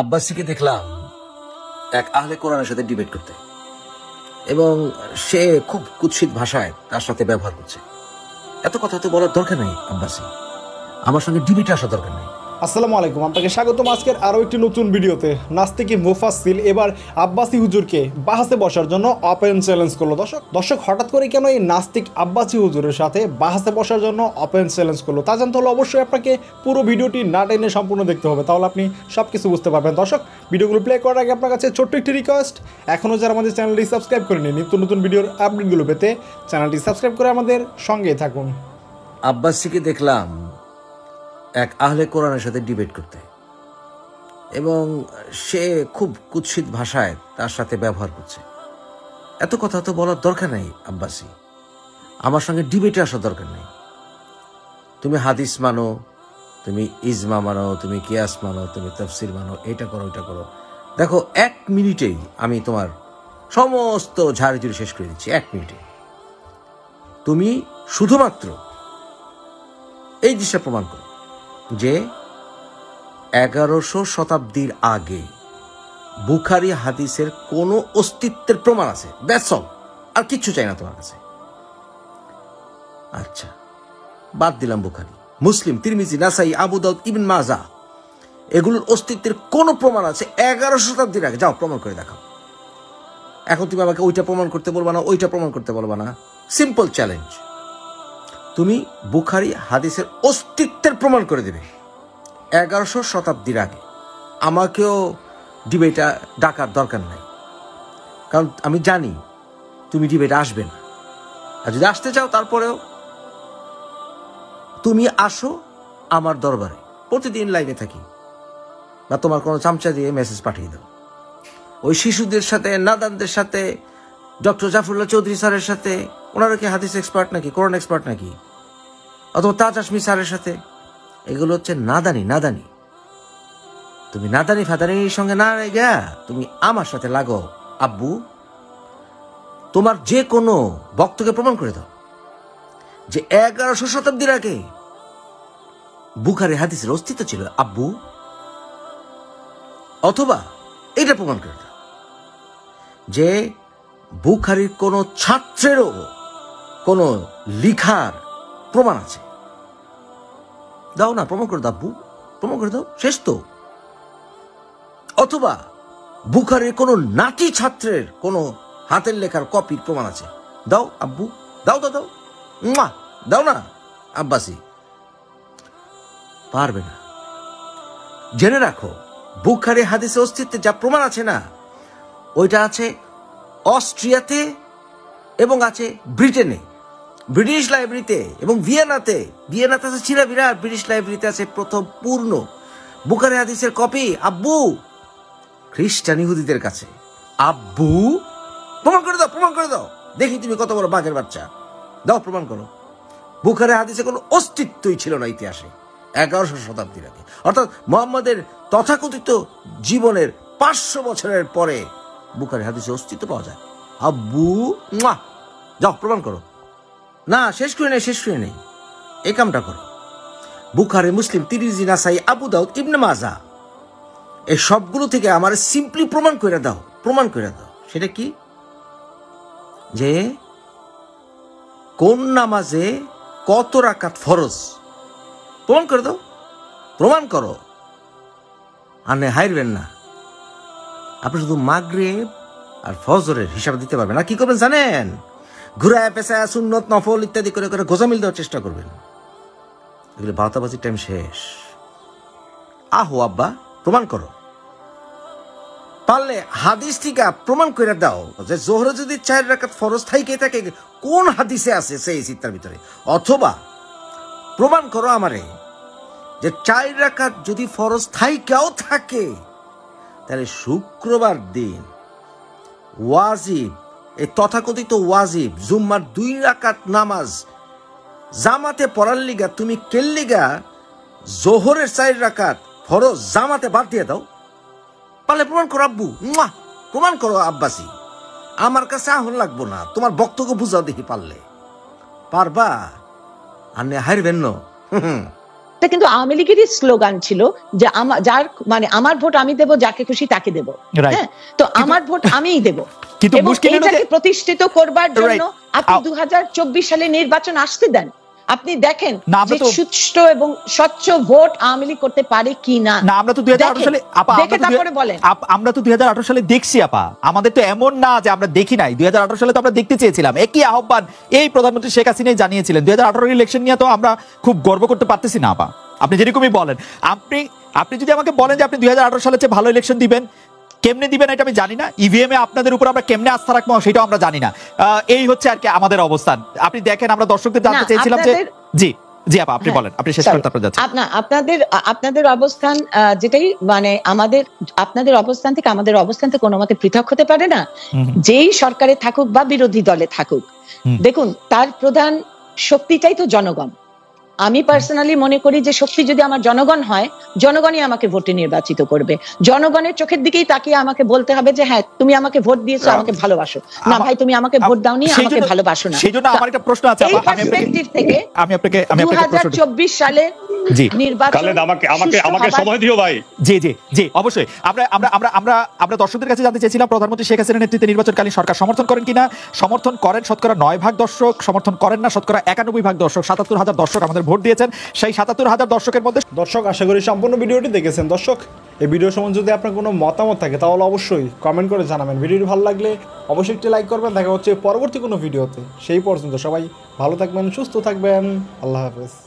আব্বাসীকে দেখলাম এক আহলে কোরআনের সাথে ডিবেট করতে, এবং সে খুব কুৎসিত ভাষায় তার সাথে ব্যবহার করছে। এত কথা তো বলার দরকার নেই আব্বাসী, আমার সঙ্গে ডিবেটে আসা দরকার নেই। আসসালামু আলাইকুম, আপনাকে স্বাগতম আজকের আরও একটি নতুন ভিডিওতে। নাস্তিকি মুফাসসিল এবার আব্বাসী হুজুরকে বাহাসে বসার জন্য ওপেন চ্যালেঞ্জ করলো। দর্শক হঠাৎ করে কেন এই নাস্তিক আব্বাসী হুজুরের সাথে বাহাসে বসার জন্য ওপেন চ্যালেঞ্জ করলো তা জানতে হলে অবশ্যই আপনাকে পুরো ভিডিওটি না টেনে সম্পূর্ণ দেখতে হবে, তাহলে আপনি সব কিছু বুঝতে পারবেন। দর্শক, ভিডিওগুলো প্লে করার আগে আপনার কাছে ছোট্ট একটি রিকোয়েস্ট, এখনও যারা আমাদের চ্যানেলটি সাবস্ক্রাইব করেনি নিত্য নতুন ভিডিওর আপডেটগুলো পেতে চ্যানেলটি সাবস্ক্রাইব করে আমাদের সঙ্গেই থাকুন। আব্বাসীকে দেখলাম এক আহলে কোরআনের সাথে ডিবেট করতে, এবং সে খুব কুৎসিত ভাষায় তার সাথে ব্যবহার করছে। এত কথা তো বলার দরকার নেই আব্বাসী, আমার সঙ্গে ডিবেটে আসা দরকার নেই। তুমি হাদিস মানো, তুমি ইজমা মানো, তুমি কিয়াস মানো, তুমি তাফসির মানো, এটা করো এটা করো। দেখো, এক মিনিটেই আমি তোমার সমস্ত ঝাড়িঝুড়ি শেষ করে দিচ্ছি, এক মিনিটে। তুমি শুধুমাত্র এই দৃশ্যটা প্রমাণ করো যে 1100 শতাব্দীর আগে বুখারী হাদিসের কোনো অস্তিত্বের প্রমাণ আছে। দ্যাটস অল, আর কিচ্ছু চাই না তোমার কাছে। আচ্ছা, বাদ দিলাম বুখারী, মুসলিম, তিরমিজি, নাসাই, আবু দাউদ, ইবন মাজা, এগুলোর অস্তিত্বের কোনো প্রমাণ আছে 1100 শতাব্দীর আগে? যাও প্রমাণ করে দেখাও। এখন তুমি আমাকে ওইটা প্রমাণ করতে বলবা না, ওইটা প্রমাণ করতে বলবা না। সিম্পল চ্যালেঞ্জ, তুমি বুখারী হাদিসের অস্তিত্বের প্রমাণ করে দেবে 1100 শতাব্দীর আগে। আমাকেও ডিবেটা ডাকার দরকার নাই, কারণ আমি জানি তুমি ডিবেটা আসবে না। আর যদি আসতে চাও, তারপরেও তুমি আসো আমার দরবারে, প্রতিদিন লাইভে থাকি, বা তোমার কোনো চামচা দিয়ে মেসেজ পাঠিয়ে দাও। ওই শিশুদের সাথে, নাদানদের সাথে, ডক্টর জাফরুল্লাহ চৌধুরী স্যারের সাথে, ওনারা কি হাদিস এক্সপার্ট নাকি কোরআন এক্সপার্ট নাকি? অথবা তাজ আসমি স্যারের সাথে। এগুলো হচ্ছে নাদানি, নাদানি। তুমি নাদানি ফাদানির সঙ্গে না রেগা তুমি আমার সাথে লাগো আব্বু। তোমার যে কোনো বক্তকে প্রমাণ করে দাও যে 1100 শতাব্দীর আগে বুখারী হাদিসের অস্তিত্ব ছিল আব্বু, অথবা এটা প্রমাণ করে দাও যে বুখারীর কোনো ছাত্রেরও কোনো লিখার প্রমাণ আছে। দাও না, প্রমাণ করে দাও আব্বু, প্রমাণ করে দাও, শেষ তো। অথবা বুখারীর কোনো নাতি ছাত্রের কোনো হাতের লেখার কপির প্রমাণ আছে, দাও আব্বু, দাও দাও দাও, দাও না আব্বাসী। পারবে না। জেনে রাখো, বুখারী হাদিসের অস্তিত্বে যা প্রমাণ আছে না, ওইটা আছে অস্ট্রিয়াতে এবং আছে ব্রিটেনে, ব্রিটিশ লাইব্রেরিতে এবং ভিয়েনাতে। ভিয়েনাতে আছে চিরা বিরাট, ব্রিটিশ লাইব্রেরিতে আছে প্রথম পূর্ণ বুখারী হাদিসের কপি আব্বু, খ্রিস্টান ইহুদিদের কাছে। আব্বু প্রমাণ করে দাও, প্রমাণ করে দাও, দেখি তুমি কত বড় বাঘের বাচ্চা। দাও, প্রমাণ করো বুখারী হাদিসে কোনো অস্তিত্বই ছিল না ইতিহাসে 1100 শতাব্দীর আগে, অর্থাৎ মুহাম্মাদের তথাকথিত জীবনের 500 বছরের পরে বুখারী হাদিসে অস্তিত্ব পাওয়া যায় আব্বু। যাও প্রমাণ করো। না, শেষ করে নেই, শেষ করে নেই, এই কামটা করো। বুখারী, মুসলিম, তিরমিজি, নাসাই, আবু দাউদ, ইবনে মাজা, এই সবগুলো থেকে আমার সিম্পলি প্রমাণ করে দাও, প্রমাণ করে দাও। সেটা কি? যে কোন নামাজে কত রাকাত ফরজ, প্রমাণ করে দাও, প্রমাণ করো। আর না হারবেন না, আপনি শুধু মাগরিব আর ফজরের হিসাব দিতে পারবেন। আর কি করবেন জানেন? ঘুরায় পেশা সুন্নত নফল ইত্যাদি করে করে গোজামিল দেওয়ার চেষ্টা করবেন। এগুলো ভাওতাবাজির টাইম শেষ। আহো আব্বা, প্রমাণ করো, পারলে হাদিস থেকে প্রমাণ করে দাও যে জোহরে যদি 4 রাকাত ফরজ থাকে, থাকে কোন হাদিসে আছে সেই সিত্তার ভিতরে। অথবা প্রমাণ করো আমারে যে 4 রাকাত যদি ফরজ থাইকাও থাকে, তাহলে শুক্রবার দিন ওয়াজিব, এই তথাকথিত ওয়াজিব জুম্মার 2 রাকাত নামাজ জামাতে পড়ার লিগা তুমি কেল্লিগা জোহরের 4 রাকাত ফরজ জামাতে বাদ দিয়ে দাও। পারলে প্রমাণ করো আব্বু, প্রমাণ করো আব্বাসী। আমার কাছে আহ্বান লাগবো না, তোমার বক্তব্য বুঝাও দেখি। পারলে পারবা, আর না হারবেন না। स्लोगान छिलो प्रधानमंत्री शेख हासिना खूब गर्व करते अपनी जेरकमी बोलें साल भलो इलेक्शन दीबें केमने दीबें এটা আমি জানি না ইভিএম এ আপনাদের উপর আমরা কেমনে আস্থা রাখবো সেটাও আমরা জানি না এই হচ্ছে আর কি আমাদের অবস্থান আপনি দেখেন আমরা দর্শকদের জানতে চেয়েছিলাম যে জি জি আপা আপনি বলেন আপনি শেষ করতে আপনারা যাচ্ছেন আপনাদের আপনাদের অবস্থান যেটাই মানে আমাদের আপনাদের অবস্থান থেকে আমাদের অবস্থান থেকে কোনোমতে পৃথক হতে পারে না যেই সরকারে থাকুক বা বিরোধী দলে থাকুক দেখুন তার প্রধান শক্তিটাই তো জনগণ আমি পার্সোনালি মনে করি যে শক্তি যদি আমার জনগণ হয় জনগণই আমাকে ভোটে নির্বাচিত করবে জনগণের চোখের দিকেই তাকিয়ে আমাকে বলতে হবে যে হ্যাঁ তুমি আমাকে ভোট দিয়েছো আমাকে ভালোবাসো না ভাই তুমি আমাকে ভোট দাওনি আমাকে ভালোবাসো না সেজন্য আমার একটা প্রশ্ন আছে আপা আমি পার্সপেক্টিভ থেকে আমি আপনাকে প্রশ্ন 2024 সালে জি নির্বাচন কালে আমাকে আমাকে আমাকে সময় দিও ভাই জি জি জি অবশ্যই আমরা আমরা আমরা আমরা আমরা দর্শকদের কাছে জানতে চেয়েছিলাম প্রধানমন্ত্রী শেখ হাসিনার নেতৃত্বে নির্বাচনকালীন সরকার সমর্থন করেন কিনা সমর্থন করেন শতকরা 9 ভাগ দর্শক সমর্থন করেন না শতকরা 91 ভাগ দর্শক 77000 দর্শক আমাদের ভোট দিয়েছেন সেই 77000 দর্শকের মধ্যে দর্শক আশা করি সম্পূর্ণ ভিডিওটি দেখেছেন দর্শক এই ভিডিও সম্বন্ধে যদি আপনার কোনো মতামত থাকে তাহলে অবশ্যই কমেন্ট করে জানাবেন ভিডিওটি ভালো লাগলে অবশ্যই একটা লাইক করবেন দেখা হচ্ছে পরবর্তী কোনো ভিডিওতে সেই পর্যন্ত সবাই ভালো থাকবেন সুস্থ থাকবেন আল্লাহ হাফেজ।